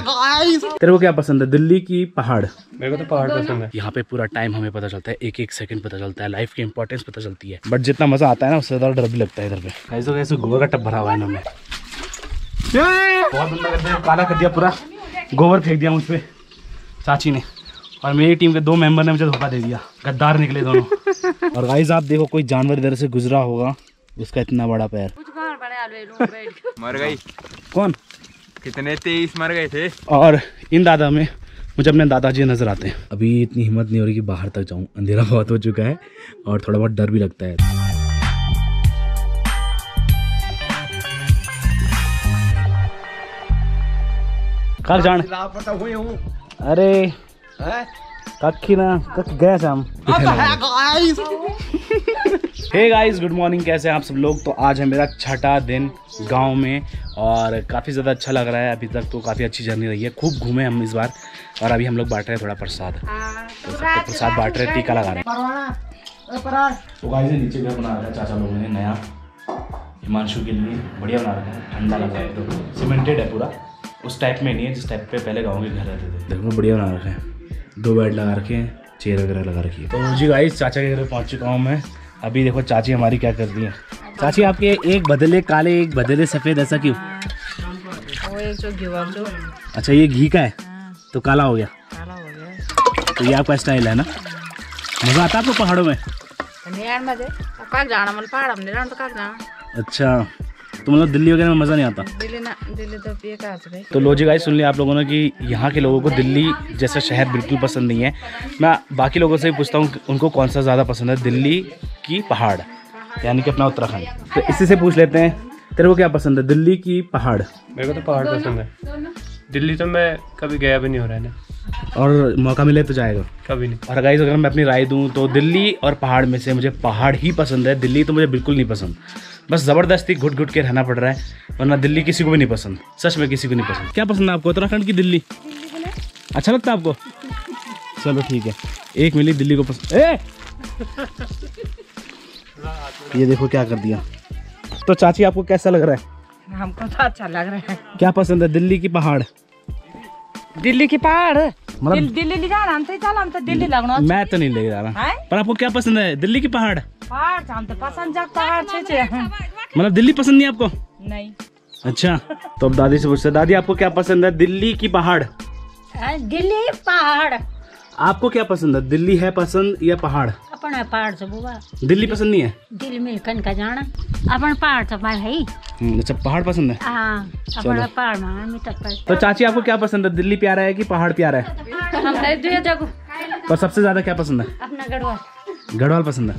तेरे को क्या पसंद है दिल्ली की पहाड़? मेरे को तो पहाड़ पसंद है। यहाँ पे पूरा टाइम हमें पता चलता है, एक एक सेकंड पता चलता है, लाइफ की इंपॉर्टेंस पता चलती है। बट जितना मजा आता है ना उससे ज्यादा डर भी लगता है। इधर पे ऐसे कैसे गोबर का टब भरा हुआ है ना, बहुत गंदा कर दिया, काला कर दिया, पूरा गोबर फेंक दिया मुझ पर साची ने। और मेरी टीम के दो मेंबर ने मुझे धोखा दे दिया, गद्दार निकले दोनों। और गाइस आप देखो कोई जानवर इधर से गुजरा होगा, उसका इतना बड़ा पैर मर गई। कौन? कितने 23 मर गए थे। और इन दादा में मुझे अपने दादाजी नजर आते हैं। अभी इतनी हिम्मत नहीं हो रही कि बाहर तक जाऊं, अंधेरा बहुत हो चुका है और थोड़ा बहुत डर भी लगता है। जान अरे कक्की ना कक गया शाम। हे गाइस गुड मॉर्निंग, कैसे हैं आप सब लोग? तो आज है मेरा छठा दिन गांव में और काफ़ी ज़्यादा अच्छा लग रहा है। अभी तक तो काफ़ी अच्छी जर्नी रही है, खूब घूमे हम इस बार। और अभी हम लोग बांट रहे हैं थोड़ा प्रसाद, तो सबको प्रसाद बांट रहे हैं, टीका लगा रहे हैं। तो गाइस नीचे घर बना रहा है चाचा लोगों ने, नया हिमांशु के लिए बढ़िया बना रखा है, ठंडा लग रहा है, एकदम सीमेंटेड है पूरा, उस टाइप में नहीं है जिस टाइप पे पहले गाँव के घर रहते थे। देखो बढ़िया बना रखे हैं, दो बेड लगा रखे हैं, चेयर वगैरह लगा रखी है। तो जी गाइस चाचा के घर पहुँच चुका हूँ मैं। अभी देखो चाची हमारी क्या कर रही है। चाची आपके एक बदले काले एक बदले सफ़ेद, ऐसा क्यों? अच्छा ये घी का है तो काला हो गया, तो ये आपका स्टाइल है ना। मज़ा आता है आपको पहाड़ों में? अच्छा तो मतलब दिल्ली वगैरह में मज़ा नहीं आता? दिल्ली तो। लो जी गाइस सुन लिया आप लोगों ने कि यहाँ के लोगों को दिल्ली जैसा शहर बिल्कुल पसंद नहीं है। मैं बाकी लोगों से भी पूछता हूँ उनको कौन सा ज़्यादा पसंद है, दिल्ली की पहाड़ यानी कि अपना उत्तराखंड। तो इसी से पूछ लेते हैं, तेरे को क्या पसंद है दिल्ली की पहाड़? मेरे को तो पहाड़ पसंद है। दिल्ली तो मैं कभी गया भी नहीं हो रहा है ना, और मौका मिले तो जाएगा कभी नहीं। और गाइस अगर मैं अपनी राय दूँ तो दिल्ली और पहाड़ में से मुझे पहाड़ ही पसंद है। दिल्ली तो मुझे बिल्कुल नहीं पसंद, बस ज़बरदस्ती घुट घुट के रहना पड़ रहा है, वरना दिल्ली किसी को भी नहीं पसंद, सच में किसी को नहीं पसंद। क्या पसंद है आपको उत्तराखंड की? दिल्ली अच्छा लगता है आपको? चलो ठीक है, एक मिली दिल्ली को पसंद। ये देखो क्या कर दिया। तो चाची आपको कैसा लग रहा है? हमको तो अच्छा लग रहा है। क्या पसंद है दिल्ली की पहाड़? दिल्ली के पहाड़ मतलब दिल्ली ले जा रहा हम तो, चलो हम तो दिल्ली लगना, मैं तो नहीं ले जा रहा। पर आपको क्या पसंद है दिल्ली के पहाड़? पहाड़ हम तो पसंद जा पहाड़ छे, मतलब दिल्ली पसंद नहीं आपको? नहीं। अच्छा तो अब दादी से पूछते, दादी आपको क्या पसंद है दिल्ली की पहाड़? दिल्ली पहाड़। आपको क्या पसंद है, दिल्ली है पसंद या पहाड़? अपन पहाड़ से बुआ, दिल्ली पसंद नहीं है। दिल में कन का जाना, अपन पहाड़ से भाई। अच्छा पहाड़ पसंद है। अपन पहाड़ में तो चाची आपको क्या पसंद है, दिल्ली प्यारा है कि पहाड़ प्यारा है? पर सबसे ज्यादा क्या पसंद है? अपना गढ़वाल। गढ़वाल पसंद है,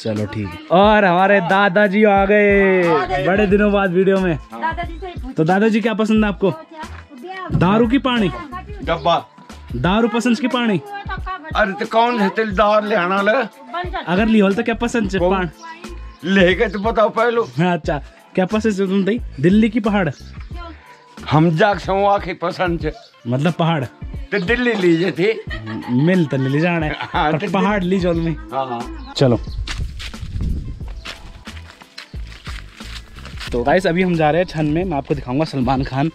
चलो ठीक है। और हमारे दादाजी आ गए बड़े दिनों बाद वीडियो में। तो दादाजी क्या पसंद है आपको, दारू की पानी डब्बा? दारू पसंद की पानी? अरे तो कौन है तेल दार ले आना ले? अगर ली होल तो क्या पसंद है लेके तो बताओ पहलो। अच्छा क्या पसंद है तुम? दिल्ली की पहाड़ हम जाग समूह के पसंद है, मतलब पहाड़ तो दिल्ली लीजिए थी मिल तो ले जाना है। हाँ, तो पहाड़ ली जोल में। हाँ। चलो तो गाइस अभी हम जा रहे हैं छन में, मैं आपको दिखाऊंगा सलमान खान,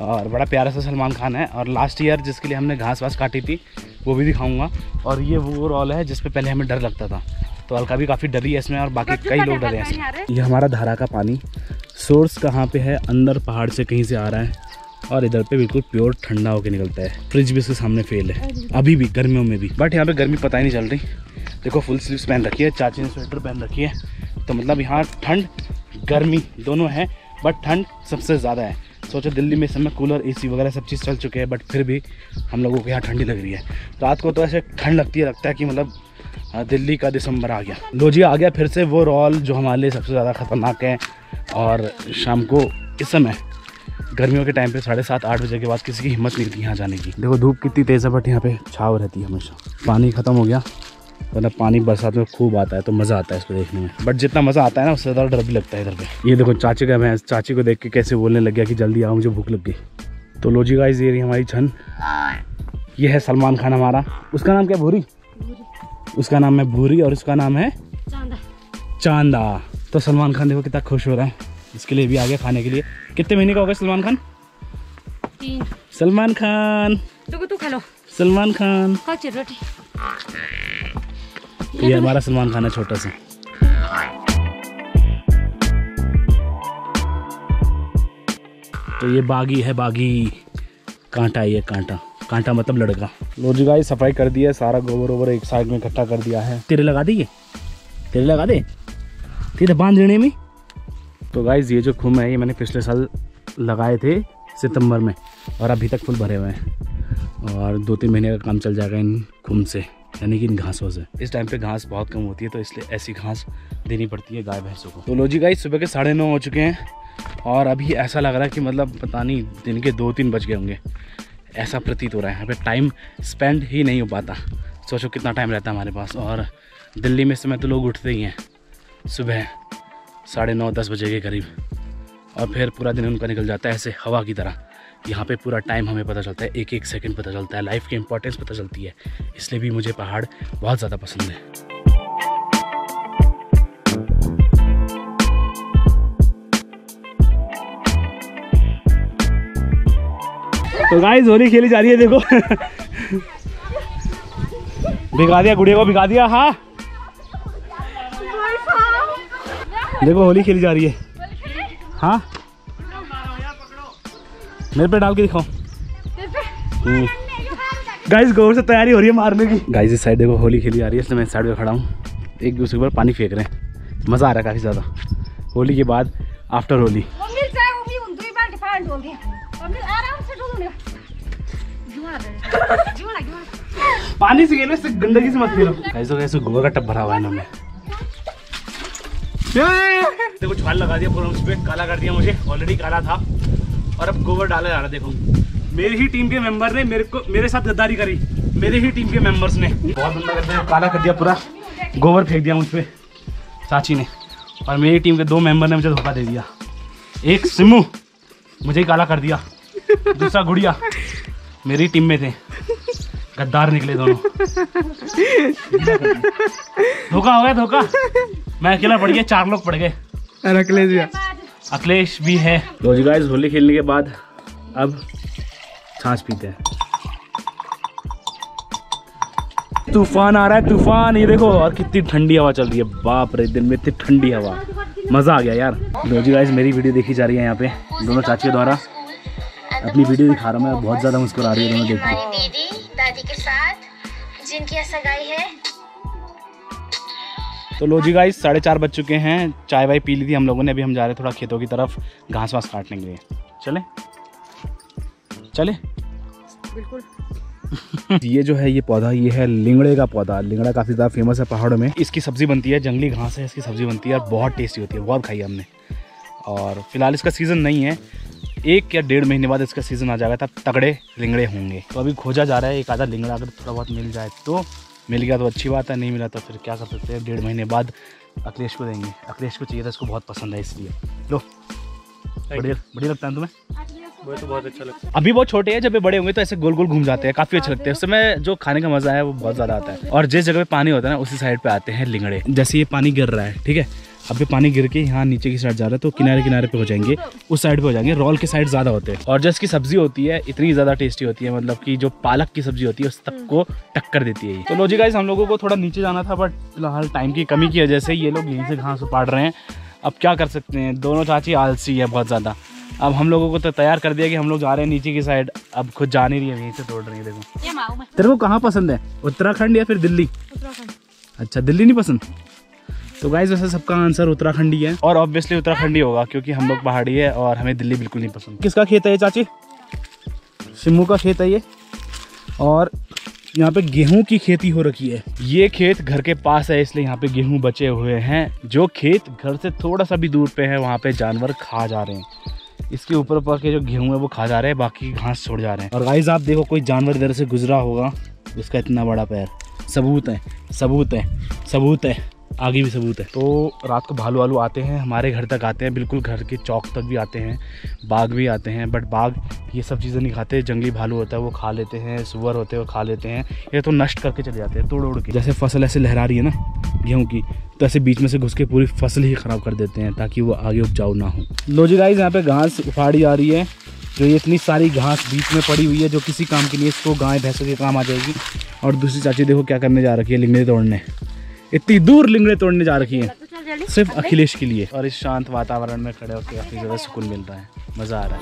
और बड़ा प्यारा सा सलमान खान है। और लास्ट ईयर जिसके लिए हमने घास वास काटी थी वो भी दिखाऊंगा। और ये वो रोल है जिसपे पहले हमें डर लगता था, तो अलका भी काफ़ी डरी है इसमें और बाकी कई लोग डरे हैं इसमें। ये हमारा धारा का पानी सोर्स कहाँ पे है, अंदर पहाड़ से कहीं से आ रहा है और इधर पे बिल्कुल प्योर ठंडा होकर निकलता है। फ्रिज भी इसके सामने फेल है अभी भी गर्मियों में भी, बट यहाँ पर गर्मी पता ही नहीं चल रही। देखो फुल स्लीव्स पहन रखी है, चाची ने स्वेटर पहन रखी है, तो मतलब यहाँ ठंड गर्मी दोनों है, बट ठंड सबसे ज़्यादा है। सोचो दिल्ली में इस समय कूलर एसी वगैरह सब चीज़ चल चुके हैं, बट फिर भी हम लोगों को यहाँ ठंडी लग रही है। रात को तो ऐसे ठंड लगती है, लगता है कि मतलब दिल्ली का दिसंबर आ गया। लो जी आ गया फिर से वो रोल जो हमारे लिए सबसे ज़्यादा ख़तरनाक है। और शाम को इस समय गर्मियों के टाइम पे 7:30-8 बजे के बाद किसी की हिम्मत नहीं होती यहाँ जाने की। देखो धूप कितनी तेज़ है बट यहाँ पर छाव रहती है हमेशा। पानी ख़त्म हो गया, मतलब पानी बरसात में खूब आता है, तो मज़ा आता है इसको देखने में। बट जितना मज़ा आता है ना उससे ज़्यादा डर भी लगता है इधर पे। ये देखो चाची का भैंस, चाची को देख के कैसे बोलने लग गया कि जल्दी आओ मुझे भूख लग गई। तो लो जी गाइस ये रही हमारी छन, ये है सलमान खान हमारा। उसका नाम क्या? भूरी। उसका नाम है भूरी और उसका नाम है चांदा। तो सलमान खान देखो कितना खुश हो रहा है, इसके लिए भी आ गया खाने के लिए। कितने महीने का हो गया सलमान खान? सलमान खान तो खा लो। सलमान खान रोटी। ये हमारा सलमान खान है छोटा सा। तो ये बागी है, बागी कांटा, ये कांटा, कांटा मतलब लड़का। रोजी गाई सफाई कर दी है, सारा गोबर ओवर एक साइड में इकट्ठा कर दिया है। तेरे लगा दिए, तेरे लगा दे, तेरे बांध लेने में। तो गाइज ये जो खुम है ये मैंने पिछले साल लगाए थे सितंबर में और अभी तक फुल भरे हुए हैं और 2-3 महीने का काम चल जाएगा इन खुम से, यानी कि इन घासों से। इस टाइम पे घास बहुत कम होती है तो इसलिए ऐसी घास देनी पड़ती है गाय भैंसों को। तो लो जी गाइज सुबह के 9:30 हो चुके हैं और अभी ऐसा लग रहा है कि मतलब पता नहीं दिन के 2-3 बज गए होंगे, ऐसा प्रतीत हो रहा है। हमें टाइम स्पेंड ही नहीं हो पाता, सोचो कितना टाइम रहता है हमारे पास। और दिल्ली में इस समय तो लोग उठते ही हैं सुबह 9:30-10 बजे के करीब और फिर पूरा दिन उनका निकल जाता है ऐसे हवा की तरह। यहाँ पे पूरा टाइम हमें पता चलता है, एक सेकंड पता चलता है, लाइफ की इंपॉर्टेंस पता चलती है। इसलिए भी मुझे पहाड़ बहुत ज़्यादा पसंद है। तो गाइस होली खेली जा रही है, देखो भिगा दिया गुड़िया को, भिगा दिया। हाँ देखो होली खेली जा रही है। हाँ मेरे पे डाल के दिखाओ गाइस, गौर से तैयारी हो रही है मारने की। गाइस इस साइड देखो होली खेली जा रही है, इसलिए मैं साइड पे खड़ा हूँ। एक दूसरे पर पानी फेंक रहे हैं, मज़ा आ रहा है काफ़ी ज़्यादा। होली के बाद आफ्टर होली। पानी से खेलो, गंदगी से मत खेलो। गाइस तो कैसे गोबर का टब भरा हुआ है इन्होंने। देखो छाल लगा दिया पूरा, उस पर काला कर दिया मुझे, ऑलरेडी काला था और अब गोबर डाला जा रहा। देखो मेरी ही टीम के मेंबर ने मेरे साथ गद्दारी करी, मेरे ही टीम के मेंबर्स ने बहुत गंदा कर दिया, काला कर दिया पूरा, गोबर फेंक दिया मुझ पर साची ने। और मेरी टीम के 2 मेंबर ने मुझे धोखा दे दिया। एक सिमू मुझे काला कर दिया, दूसरा गुड़िया मेरी टीम में थे, गद्दार निकले दोनों। धोखा हो गया, धोखा। मैं अकेला पड़ गया, 4 लोग पड़ गए और अखिलेश भी है। तो जी गाइस होली खेलने के बाद अब छाछ पीते हैं। तूफान आ रहा है, तूफान। ये देखो और कितनी ठंडी हवा चल रही है, बाप रे दिन में इतनी ठंडी हवा, मज़ा आ गया यार। तो जी गाइस मेरी वीडियो देखी जा रही है यहाँ पे दोनों चाचियों द्वारा, अपनी वीडियो दिखा रहा हूँ मैं, बहुत ज़्यादा मुस्कुरा रही है दोनों देख के। दादी के साथ जिनकी सगाई है। तो लो जी गाइस 4:30 बज चुके हैं, चाय वाय पी ली थी हम लोगों ने, अभी हम जा रहे हैं थोड़ा खेतों की तरफ घास वास काटने के लिए। चले चले बिल्कुल। ये जो है ये पौधा, ये है लिंगड़े का पौधा। लिंगड़ा काफ़ी ज़्यादा फेमस है पहाड़ों में, इसकी सब्ज़ी बनती है, जंगली घास है, इसकी सब्ज़ी बनती है और बहुत टेस्टी होती है, बहुत खाई है हमने। और फिलहाल इसका सीज़न नहीं है, 1 या 1.5 महीने बाद इसका सीज़न आ जाएगा, तब तगड़े लिंगड़े होंगे। तो अभी खोजा जा रहा है, एक आधा लिंगड़ा अगर थोड़ा बहुत मिल जाए तो, मिल गया तो अच्छी बात है, नहीं मिला तो फिर क्या कर सकते हैं, 1.5 महीने बाद अखिलेश को देंगे। अखिलेश को चाहिए था, इसको बहुत पसंद है इसलिए। लो बढ़िया बढ़िया लगता है तुम्हें तो, बहुत अच्छा लगता है। अभी बहुत छोटे हैं, जब ये बड़े होंगे तो ऐसे गोल गोल घूम जाते हैं, काफ़ी अच्छे लगते हैं। उस समय जो खाने का मज़ा है वो बहुत ज़्यादा आता है। और जिस जगह पर पानी होता है ना उसी साइड पर आते हैं लिंगड़े। जैसे ये पानी गिर रहा है, ठीक है, अब ये पानी गिर के यहाँ नीचे की साइड जा रहा है तो किनारे किनारे पे हो जाएंगे, उस साइड पे हो जाएंगे, रॉल के साइड ज़्यादा होते हैं। और जो इसकी सब्जी होती है इतनी ज़्यादा टेस्टी होती है, मतलब कि जो पालक की सब्जी होती है उस तक को टक्कर देती है। तो लो जी गाइस हम लोगों को थोड़ा नीचे जाना था बट फिलहाल टाइम की कमी की वजह से ये लोग यहीं से घास उपाड़ रहे हैं। अब क्या कर सकते हैं, दोनों चाची आलसी है बहुत ज़्यादा। अब हम लोगों को तो तैयार कर दिया कि हम लोग जा रहे हैं नीचे की साइड, अब खुद जा नहीं रही है, यहीं से तोड़ रही है। देखो तेरे को कहाँ पसंद है, उत्तराखंड या फिर दिल्ली? अच्छा दिल्ली नहीं पसंद। तो गाइस वैसे सबका आंसर उत्तराखंडी है और ऑब्वियसली उत्तराखंडी होगा क्योंकि हम लोग पहाड़ी है और हमें दिल्ली बिल्कुल नहीं पसंद। किसका खेत है ये चाची? शिमू का खेत है ये। और यहाँ पे गेहूं की खेती हो रखी है, ये खेत घर के पास है इसलिए यहाँ पे गेहूं बचे हुए हैं। जो खेत घर से थोड़ा सा भी दूर पे है वहाँ पे जानवर खा जा रहे हैं, इसके ऊपर पर के जो गेहूँ है वो खा जा रहे हैं, बाकी घास छोड़ जा रहे हैं। और गाइस आप देखो कोई जानवर इधर से गुजरा होगा, उसका इतना बड़ा पैर, सबूत है सबूत है सबूत है, आगे भी सबूत है। तो रात को भालू वालू आते हैं, हमारे घर तक आते हैं, बिल्कुल घर के चौक तक भी आते हैं, बाघ भी आते हैं बट बाघ ये सब चीज़ें नहीं खाते। जंगली भालू होता है वो खा लेते हैं, सुअर होते हैं वो खा लेते हैं, ये तो नष्ट करके चले जाते हैं तोड़ उड़ के। जैसे फसल ऐसे लहरा रही है ना गेहूँ की, तो ऐसे बीच में से घुस के पूरी फसल ही ख़राब कर देते हैं ताकि वो आगे उपजाऊ ना हो। लो जी गाइस यहाँ पर घास उखाड़ी जा रही है जो ये इतनी सारी घास बीच में पड़ी हुई है जो किसी काम के लिए, इसको गाय भैंसों के काम आ जाएगी। और दूसरी चाची देखो क्या करने जा रखी है, लिंगड़े तोड़ने, इतनी दूर लिंगड़े तोड़ने जा रखी है सिर्फ अखिलेश के लिए। और इस शांत वातावरण में खड़े होकर काफी ज्यादा सुकून मिल रहा है, मजा आ रहा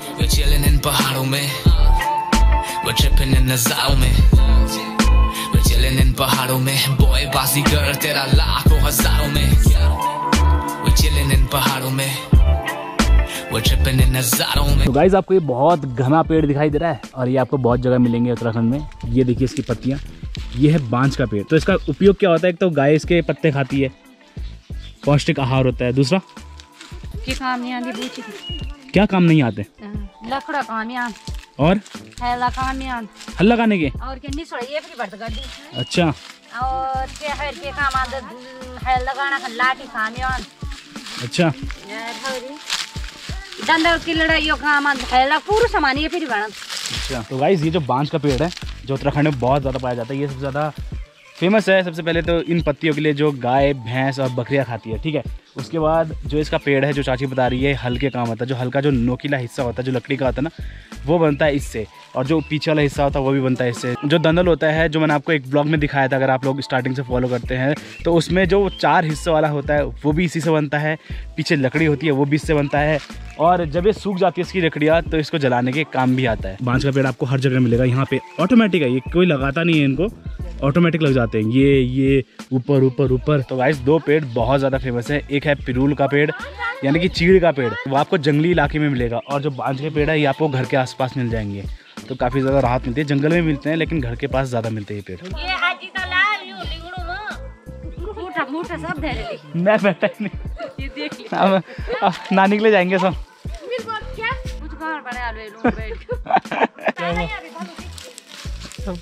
है। तो गाइस आपको ये बहुत घना पेड़ दिखाई दे रहा है और ये आपको बहुत जगह मिलेंगे उत्तराखंड में। ये देखिए इसकी पत्तियाँ, ये है बांस का पेड़। तो इसका उपयोग क्या होता है, एक तो गाय इसके पत्ते खाती है, पौष्टिक आहार होता है। दूसरा काम नहीं आती, क्या काम नहीं आते, लकड़ा काम और हल्ला खाने के। अच्छा अच्छा अच्छा। तो गाइस ये जो बांस का पेड़ है जो उत्तराखंड में बहुत ज़्यादा पाया जाता है, ये सबसे ज़्यादा फेमस है। सबसे पहले तो इन पत्तियों के लिए जो गाय भैंस और बकरियां खाती है, ठीक है। उसके बाद जो इसका पेड़ है जो चाची बता रही है, हल्के काम आता है, जो हल्का जो नोकीला हिस्सा होता है जो लकड़ी का होता है ना, वो बनता है इससे। और जो पीछे वाला हिस्सा होता है वो भी बनता है इससे। जो दंदल होता है जो मैंने आपको एक ब्लॉग में दिखाया था, अगर आप लोग स्टार्टिंग से फॉलो करते हैं तो उसमें जो चार हिस्से वाला होता है वो भी इसी से बनता है, पीछे लकड़ी होती है वो भी इससे बनता है। और जब ये सूख जाती है इसकी लकड़ियाँ तो इसको जलाने के काम भी आता है। बांस का पेड़ आपको हर जगह मिलेगा, यहाँ पे ऑटोमेटिक है, ये कोई लगाता नहीं है, इनको ऑटोमेटिक लग जाते हैं। ये ऊपर ऊपर ऊपर। तो गाइस दो पेड़ बहुत ज़्यादा फेमस है, एक है पिरूल का पेड़ यानी कि चीड़ का पेड़, वो आपको जंगली इलाके में मिलेगा। और जो बांस के पेड़ है ये आपको घर के आसपास मिल जाएंगे, तो काफ़ी ज़्यादा राहत मिलती है। जंगल में मिलते हैं लेकिन घर के पास ज़्यादा मिलते हैं ये पेड़। मैं बैठा ही नहीं, ना निकले जाएंगे सब।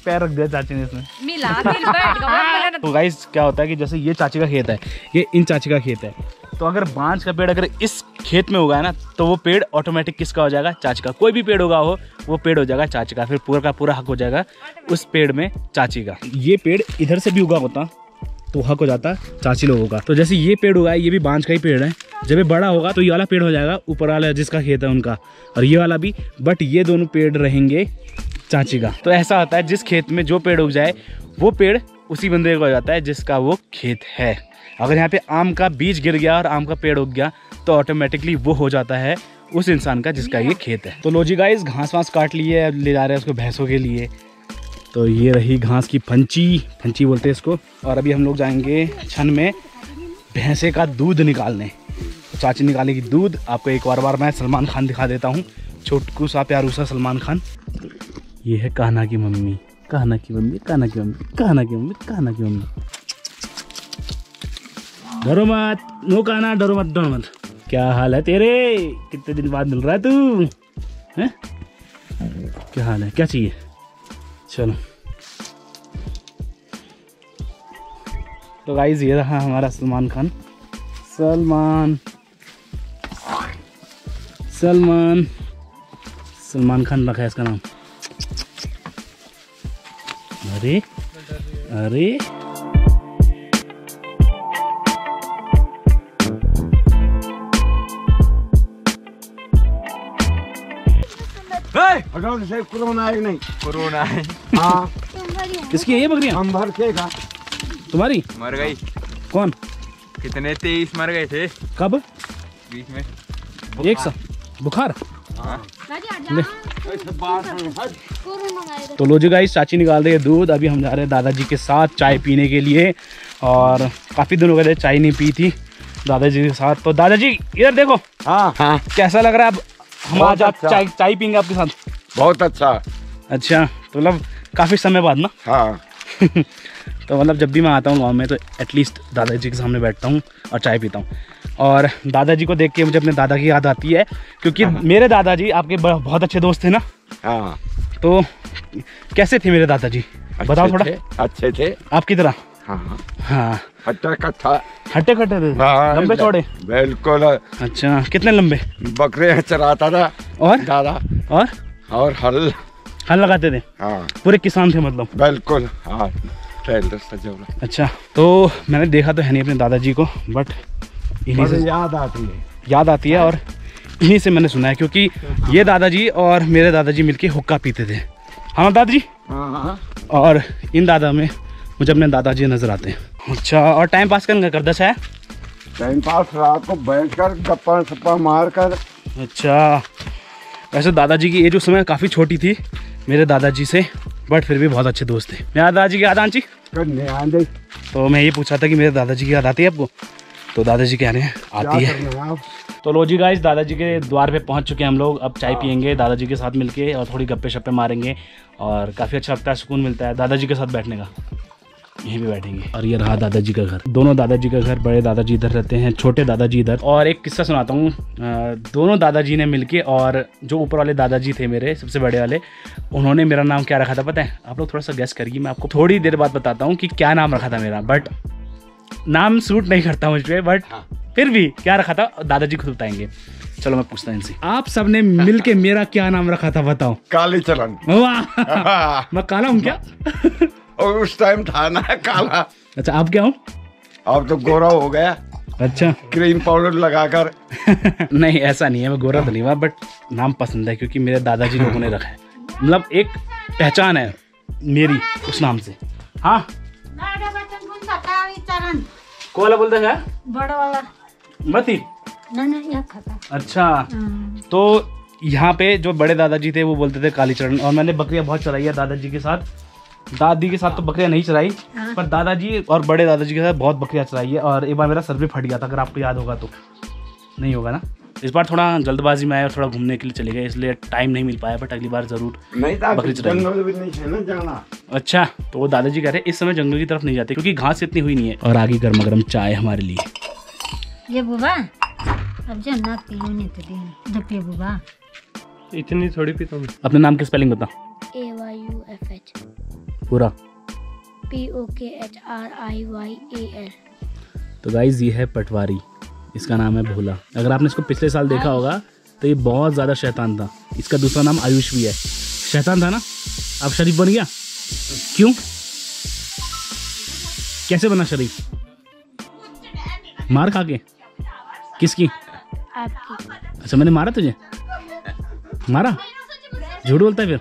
पैर रख दिया चाची ने इसमें, मिला बैठ। तो गाइस क्या होता है कि जैसे ये चाची का खेत है, ये इन चाची का खेत है, तो अगर बांस का पेड़ अगर इस खेत में होगा ना तो वो पेड़ ऑटोमेटिक किसका हो जाएगा, चाची का। कोई भी पेड़ होगा हो, वो पेड़ हो जाएगा चाची का, फिर पूरा का पूरा हक हो जाएगा उस पेड़ में चाची का। ये पेड़ इधर से भी उगा होता तो हक हो जाता चाची लोगों का। तो जैसे ये पेड़ हुआ है, ये भी बांस का ही पेड़ है, जब ये बड़ा होगा तो ये वाला पेड़ हो जाएगा ऊपर वाला जिसका खेत है उनका, और ये वाला भी, बट ये दोनों पेड़ रहेंगे चाची का। तो ऐसा होता है जिस खेत में जो पेड़ उग जाए वो पेड़ उसी बंदे का हो जाता है जिसका वो खेत है। अगर यहाँ पे आम का बीज गिर गया और आम का पेड़ उग गया तो ऑटोमेटिकली वो हो जाता है उस इंसान का जिसका ये खेत है। तो लो जी गाइस, घास वास काट लिए, अब ले जा रहे हैं उसको भैंसों के लिए। तो ये रही घास की फंची, फंची बोलते हैं इसको। और अभी हम लोग जाएंगे छन में भैंसे का दूध निकालने। चाची निकालेगी दूध। आपको एक बार मैं सलमान खान दिखा देता हूँ, छोटकू सा प्यारू सा सलमान खान। ये है कान्हा की मम्मी, कान्हा की मम्मी, कान्हा की मम्मी, कान्हा की मम्मी, कान्हा की मम्मी। डरो मत नो कान्हा, डरो मत, डरो मत। क्या हाल है तेरे, कितने दिन बाद मिल रहा है तू, हैं क्या हाल है, क्या चाहिए। चलो तो गाइस ये रहा हमारा सलमान खान, सलमान सलमान सलमान खान रखा है इसका नाम। अरे अरे से कोरोना है कि नहीं, कोरोना है हाँ। किसकी है ये बकरियाँ, हम भर के का तुम्हारी मर गई। कौन, कितने 23 मर गए थे, कब बीच में एक साथ बुखार हाँ। तो लो जी गाइस, चाची निकाल रही है दूध। अभी हम जा रहे हैं दादाजी के साथ चाय पीने के लिए, और काफ़ी दिन हो गए थे चाय नहीं पी थी दादाजी के साथ। तो दादाजी इधर देखो हाँ हाँ, कैसा लग रहा है अब हम आज आप चाय पीएंगे आपके साथ। बहुत अच्छा। अच्छा तो मतलब काफ़ी समय बाद ना हाँ। तो मतलब जब भी मैं आता हूँ गाँव में तो एटलीस्ट दादाजी के सामने बैठता हूँ और चाय पीता हूँ। और दादाजी को देख के मुझे अपने दादा की याद आती है, क्योंकि मेरे दादाजी आपके बहुत अच्छे दोस्त थे ना हाँ। तो कैसे थे मेरे दादाजी, बताओ थोड़ा। अच्छे थे आपकी तरह हाँ हाँ, हट्टा कट्टा, हट्टे कट्टे थे हाँ, लंबे चौड़े बिल्कुल। अच्छा कितने लंबे, बकरे चराता था और दादा और हल लगाते थे हाँ। पूरे किसान थे मतलब बिल्कुल हाँ। अच्छा तो मैंने देखा तो है नहीं अपने दादाजी को, बट याद आती है, याद आती है। और इन्हीं से मैंने सुना है, क्योंकि ये दादाजी और मेरे दादाजी मिलके हुक्का पीते थे। हाँ दादाजी, हाँ। और इन दादा में मुझे अपने दादाजी नजर आते हैं। अच्छा, और टाइम पास करने का करदा है? टाइम पास रात को बैठ कर गप्पा सप्पा मार कर। अच्छा, वैसे दादाजी की एज उस समय काफ़ी छोटी थी मेरे दादाजी से, बट फिर भी बहुत अच्छे दोस्त थे। मेरे दादाजी की याद आंची? तो मैं ये पूछा था कि मेरे दादाजी की याद आती है आपको? तो दादाजी के आने आती है। तो लो जी गाइस, दादाजी के द्वार पे पहुंच चुके हैं हम लोग। अब चाय पियेंगे दादाजी के साथ मिलके और थोड़ी गप्पे शप्पे मारेंगे और काफ़ी अच्छा लगता है, सुकून मिलता है दादाजी के साथ बैठने का। यहीं भी बैठेंगे। और ये रहा दादाजी का घर, दोनों दादाजी का घर। बड़े दादाजी इधर रहते हैं, छोटे दादाजी इधर। और एक किस्सा सुनाता हूँ, दोनों दादाजी ने मिलके, और जो ऊपर वाले दादाजी थे मेरे सबसे बड़े वाले, उन्होंने मेरा नाम क्या रखा था पता है? आप लोग थोड़ा सा गेस करिए, मैं आपको थोड़ी देर बाद बताता हूँ कि क्या नाम रखा था मेरा। बट नाम सूट नहीं करता मुझे, बट फिर भी क्या रखा था दादाजी खुद बताएंगे। चलो मैं पूछता हूँ इनसे, आप सबने मिलके मेरा क्या नाम रखा था बताओ? काले चलन। वाह, मैं काला हूँ क्या? और उस टाइम था ना काला। अच्छा, आप क्या हो? आप तो गोरा हो गया। अच्छा, क्रीम पाउडर लगाकर? नहीं, ऐसा नहीं है, मैं गोरा तो नहीं हुआ, बट नाम पसंद है क्योंकि मेरे दादाजी लोगों ने रखा है, मतलब एक पहचान है मेरी उस नाम से। हाँ, कोला बोलते हैं बड़ा वाला मती ना। अच्छा, तो यहाँ पे जो बड़े दादाजी थे वो बोलते थे कालीचरण। और मैंने बकरियाँ बहुत चराई है दादाजी के साथ, दादी के साथ तो बकरियां नहीं चराई, पर दादाजी और बड़े दादाजी के साथ बहुत बकरियां चराई है। और एक बार मेरा सर भी फट गया था, अगर आपको याद होगा तो। नहीं होगा ना? इस बार थोड़ा जल्दबाजी में आए और थोड़ा घूमने के लिए चले गए, इसलिए टाइम नहीं मिल पाया, बट अगली बार जरूर बकरी चराएंगे। अच्छा, तो वो दादाजी कह रहे हैं इस समय जंगल की तरफ नहीं जाते क्योंकि घास इतनी हुई नहीं है। और आगे गर्मा गर्म चाय हमारे लिए। ये बुबा अब जाना पीने तो दे दे बुबा, इतनी थोड़ी पीता हूं। अपने नाम की स्पेलिंग बता। AYUFH पूरा POKHRIYAL। तो गाइज ये है पटवारी, इसका नाम है भोला। अगर आपने इसको पिछले साल देखा होगा तो ये बहुत ज़्यादा शैतान था। इसका दूसरा नाम आयुष भी है। शैतान था ना, अब शरीफ बन गया। क्यों? कैसे बना शरीफ? मार खा के? किसकी? आपकी। अच्छा, मैंने मारा तुझे? मारा? झूठ बोलता है फिर।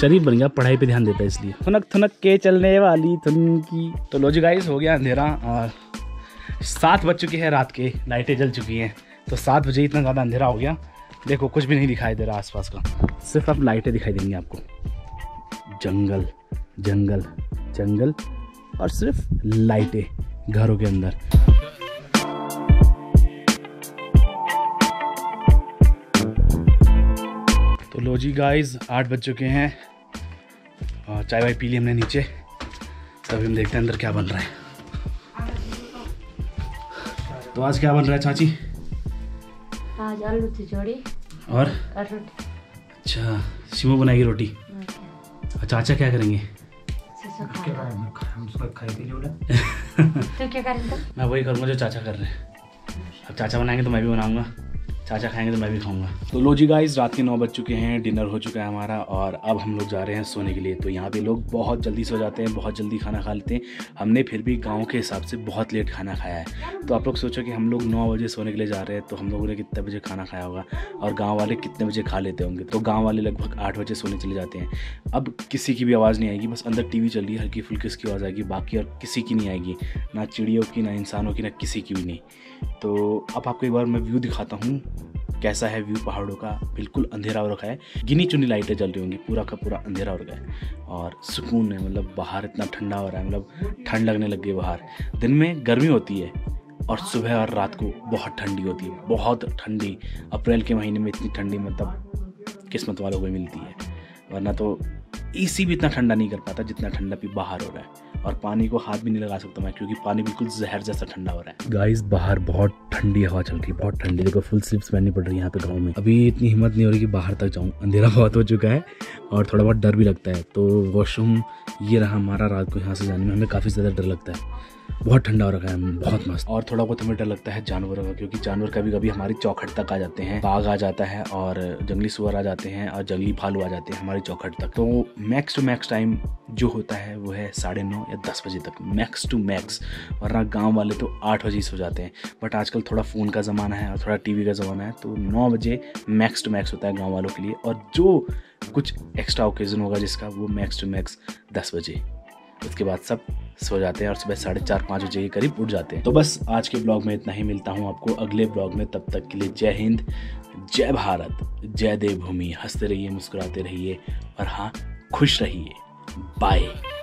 शरीफ बन गया, पढ़ाई पे ध्यान देता है इसलिए। थनक थनक के चलने वाली थन की। तो लो जी गाइस, हो गया अंधेरा और 7 बज चुके हैं रात के, लाइटें जल चुकी हैं। तो 7 बजे इतना ज़्यादा अंधेरा हो गया, देखो कुछ भी नहीं दिखाई दे रहा आसपास का, सिर्फ अब लाइटें दिखाई देंगी आपको। जंगल जंगल जंगल और सिर्फ लाइटें घरों के अंदर। लो जी गाइज, 8 बज चुके हैं और चाय वाय पी ली हमने नीचे। तभी हम देखते हैं अंदर क्या बन रहा है। तो आज क्या बन रहा है चाची? आज आलू तिचौड़ी और रोटी। अच्छा, शिमो बनाएगी रोटी। और चाचा क्या करेंगे? मैं वही करूँगा जो चाचा कर रहे हैं। अब चाचा बनाएंगे तो मैं भी बनाऊँगा, चाचा खाएंगे तो मैं भी खाऊंगा। तो लो जी गाइस, रात के 9 बज चुके हैं, डिनर हो चुका है हमारा और अब हम लोग जा रहे हैं सोने के लिए। तो यहाँ पे लोग बहुत जल्दी सो जाते हैं, बहुत जल्दी खाना खा लेते हैं। हमने फिर भी गांव के हिसाब से बहुत लेट खाना खाया है। तो आप लोग सोचो कि हम लोग 9 बजे सोने के लिए जा रहे हैं, तो हम लोगों ने कितने बजे खाना खाया होगा और गाँव वाले कितने बजे खा लेते होंगे। तो गाँव वाले लगभग 8 बजे सोने चले जाते हैं। अब किसी की भी आवाज़ नहीं आएगी, बस अंदर टीवी चल रही है, हल्की फुल्की उसकी आवाज़ आएगी, बाकी और किसी की नहीं आएगी, ना चिड़ियों की, ना इंसानों की, ना किसी की भी नहीं। तो अब आपको एक बार मैं व्यू दिखाता हूँ कैसा है व्यू पहाड़ों का। बिल्कुल अंधेरा हो रखा है, गिनी चुनी लाइटें जल रही होंगी, पूरा का पूरा अंधेरा हो रखा है और सुकून है। मतलब बाहर इतना ठंडा हो रहा है, मतलब ठंड लगने लग गई बाहर। दिन में गर्मी होती है और सुबह और रात को बहुत ठंडी होती है, बहुत ठंडी। अप्रैल के महीने में इतनी ठंडी मतलब किस्मत वालों को मिलती है, वरना तो एसी भी इतना ठंडा नहीं कर पाता जितना ठंडा भी बाहर हो रहा है। और पानी को हाथ भी नहीं लगा सकता मैं, क्योंकि पानी बिल्कुल जहर जैसा ठंडा हो रहा है। गाइस, बाहर बहुत ठंडी हवा चल रही है, बहुत ठंडी। देखो फुल स्लीव्स पहननी पड़ रही है यहाँ पे गाँव में। अभी इतनी हिम्मत नहीं हो रही कि बाहर तक जाऊँ, अंधेरा बहुत हो चुका है और थोड़ा बहुत डर भी लगता है। तो वॉशरूम ये रहा हमारा, रात को यहाँ से जाने में हमें काफ़ी ज़्यादा डर लगता है। बहुत ठंडा हो रखा है, बहुत मस्त। और थोड़ा बहुत हमें डर लगता है जानवरों का, क्योंकि जानवर कभी कभी हमारी चौखट तक आ जाते हैं। बाघ आ जाता है और जंगली सुअर आ जाते हैं और जंगली भालू आ जाते हैं हमारी चौखट तक। तो मैक्स टू मैक्स टाइम जो होता है वो है 9:30 या 10 बजे तक, मैक्स टू मैक्स। वरना गाँव वाले तो 8 बजे सो जाते हैं, बट आजकल थोड़ा फ़ोन का ज़माना है और थोड़ा टीवी का ज़माना है, तो 9 बजे मैक्स टू मैक्स होता है गाँव वालों के लिए। और जो कुछ एक्स्ट्रा ओकेज़न होगा जिसका, वो मैक्स टू मैक्स 10 बजे, उसके बाद सब सो जाते हैं और सुबह 4:30-5 बजे के करीब उठ जाते हैं। तो बस आज के ब्लॉग में इतना ही, मिलता हूँ आपको अगले ब्लॉग में। तब तक के लिए जय हिंद, जय भारत, जय देवभूमि। हंसते रहिए, मुस्कुराते रहिए और हाँ, खुश रहिए। बाय।